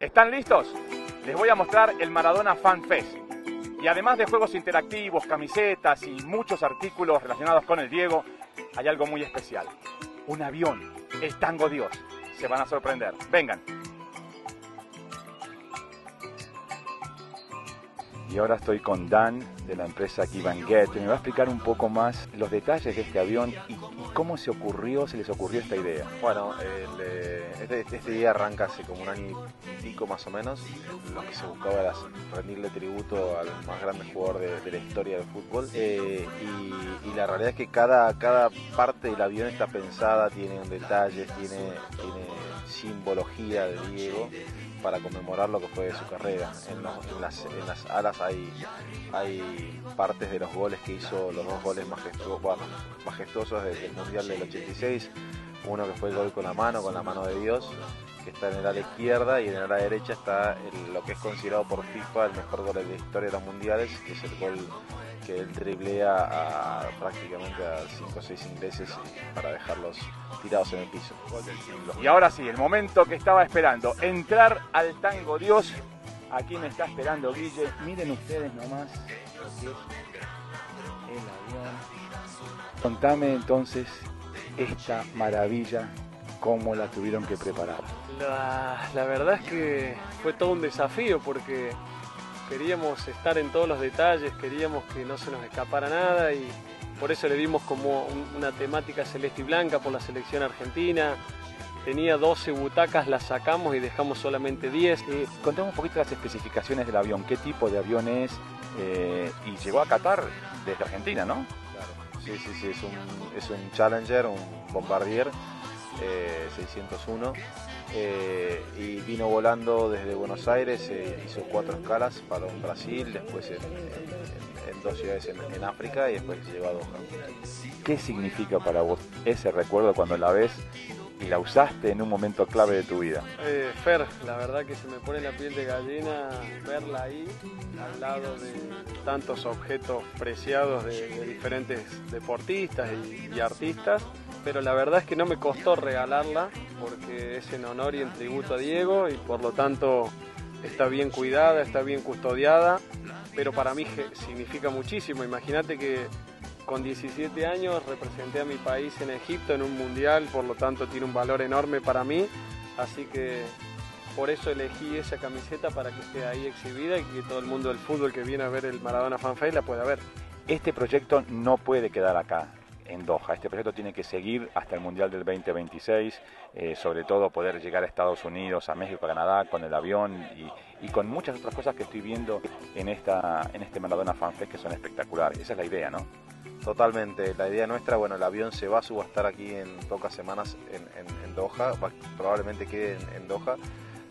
¿Están listos? Les voy a mostrar el Maradona Fan Fest. Y además de juegos interactivos, camisetas y muchos artículos relacionados con el Diego, hay algo muy especial. Un avión, el Tango Dios. Se van a sorprender. Vengan. Y ahora estoy con Dan de la empresa Keevan. Me va a explicar un poco más los detalles de este avión y cómo se les ocurrió esta idea. Bueno, este día arranca hace como un año y pico más o menos. Lo que se buscaba era rendirle tributo al más grande jugador de la historia del fútbol. Y la realidad es que cada parte del avión está pensada, tiene un detalle, tiene simbología de Diego, para conmemorar lo que fue de su carrera. En las alas hay partes de los goles que hizo, los dos goles majestuosos del Mundial del 86, uno que fue el gol con la mano de Dios, que está en el ala izquierda, y en el ala derecha está lo que es considerado por FIFA el mejor gol de la historia de los mundiales, que es el gol que él triplea prácticamente a 5 o 6 ingleses para dejarlos tirados en el piso. Y ahora sí, el momento que estaba esperando, entrar al Tango Dios. Aquí me está esperando Guille. Miren ustedes nomás lo que es el avión. Contame entonces esta maravilla, cómo la tuvieron que preparar. La verdad es que fue todo un desafío, porque queríamos estar en todos los detalles, queríamos que no se nos escapara nada, y por eso le dimos como una temática celeste y blanca por la selección argentina. Tenía 12 butacas, las sacamos y dejamos solamente 10. Contame un poquito las especificaciones del avión, qué tipo de avión es, y llegó a Qatar desde Argentina, ¿no? Claro. Sí, es un Challenger, un Bombardier 601. Y vino volando desde Buenos Aires, hizo 4 escalas, paró en Brasil, después en 2 ciudades en África y después llegó a Doha. ¿Qué significa para vos ese recuerdo cuando la ves y la usaste en un momento clave de tu vida? Fer, la verdad que se me pone la piel de gallina verla ahí, al lado de tantos objetos preciados de diferentes deportistas y artistas. Pero la verdad es que no me costó regalarla, porque es en honor y en tributo a Diego, y por lo tanto está bien cuidada, está bien custodiada, pero para mí significa muchísimo. Imagínate que con 17 años representé a mi país en Egipto en un mundial, por lo tanto tiene un valor enorme para mí, así que por eso elegí esa camiseta para que esté ahí exhibida y que todo el mundo del fútbol que viene a ver el Maradona Fan Fest la pueda ver. Este proyecto no puede quedar acá en Doha. Este proyecto tiene que seguir hasta el Mundial del 2026, sobre todo poder llegar a Estados Unidos, a México, a Canadá, con el avión y con muchas otras cosas que estoy viendo en este Maradona Fan Fest, que son espectaculares. Esa es la idea, ¿no? Totalmente. La idea nuestra, bueno, el avión se va a subastar aquí en pocas semanas en Doha, probablemente quede en Doha,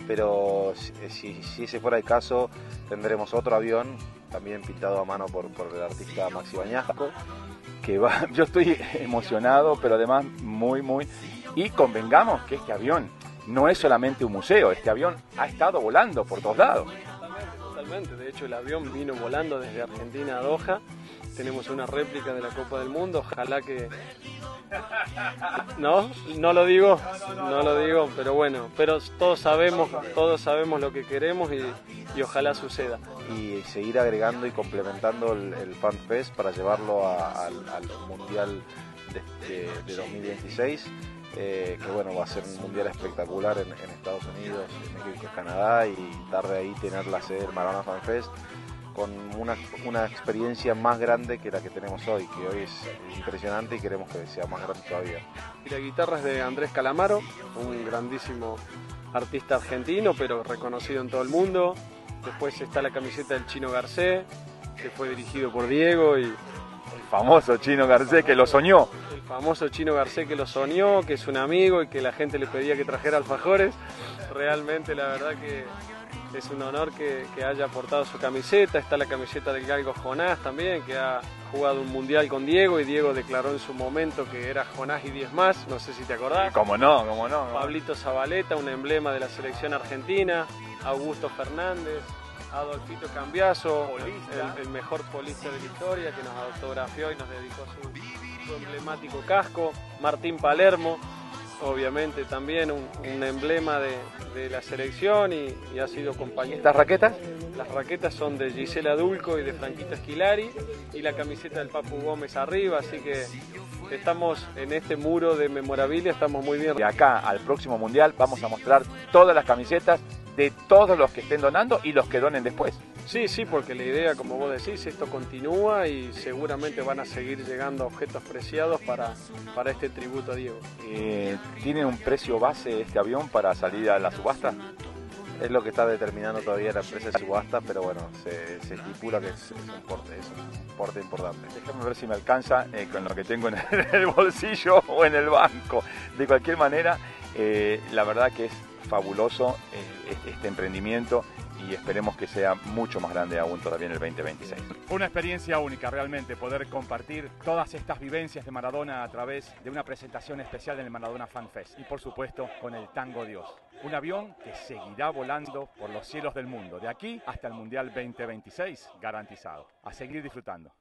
pero si ese fuera el caso, tendremos otro avión, también pintado a mano por el artista Maxi Bañasco, que va, yo estoy emocionado, pero además muy... Y convengamos que este avión no es solamente un museo, este avión ha estado volando por todos lados. Totalmente, de hecho el avión vino volando desde Argentina a Doha, tenemos una réplica de la Copa del Mundo, ojalá que... No lo digo, pero bueno, pero todos sabemos lo que queremos y ojalá suceda. Y seguir agregando y complementando el Fan Fest para llevarlo al Mundial de 2026, que bueno, va a ser un mundial espectacular en Estados Unidos, en México, Canadá, y tarde ahí tener la sede del Maradona Fan Fest, con una experiencia más grande que la que tenemos hoy, que hoy es impresionante y queremos que sea más grande todavía. Y la guitarra es de Andrés Calamaro, un grandísimo artista argentino, pero reconocido en todo el mundo. Después está la camiseta del Chino Garcés, que fue dirigido por Diego, y el famoso Chino Garcés que lo soñó. El famoso Chino Garcés que lo soñó, que es un amigo y que la gente le pedía que trajera alfajores. Realmente la verdad que es un honor que haya aportado su camiseta. Está la camiseta del galgo Jonás también, que ha jugado un mundial con Diego, y Diego declaró en su momento que era Jonás y 10 más, no sé si te acordás. Cómo no. Pablito Zabaleta, un emblema de la selección argentina. Augusto Fernández, Adolfito Cambiaso, el mejor polista de la historia, que nos autografió y nos dedicó su emblemático casco. Martín Palermo, obviamente también un emblema de la selección y ha sido compañero. ¿Estas raquetas? Las raquetas son de Gisela Dulco y de Franquita Esquilari, y la camiseta del Papu Gómez arriba, así que estamos en este muro de memorabilia, estamos muy bien. De acá al próximo mundial vamos a mostrar todas las camisetas de todos los que estén donando y los que donen después. Sí, sí, porque la idea, como vos decís, esto continúa y seguramente van a seguir llegando objetos preciados para este tributo a Diego. ¿Tiene un precio base este avión para salir a la subasta? Es lo que está determinando todavía la empresa de subasta, pero bueno, se estipula que es un porte importante. Déjame ver si me alcanza con lo que tengo en el bolsillo o en el banco. De cualquier manera, la verdad que es fabuloso este emprendimiento. Y esperemos que sea mucho más grande aún todavía en el 2026. Una experiencia única realmente, poder compartir todas estas vivencias de Maradona a través de una presentación especial en el Maradona Fan Fest. Y por supuesto con el Tango Dios, un avión que seguirá volando por los cielos del mundo, de aquí hasta el Mundial 2026, garantizado. A seguir disfrutando.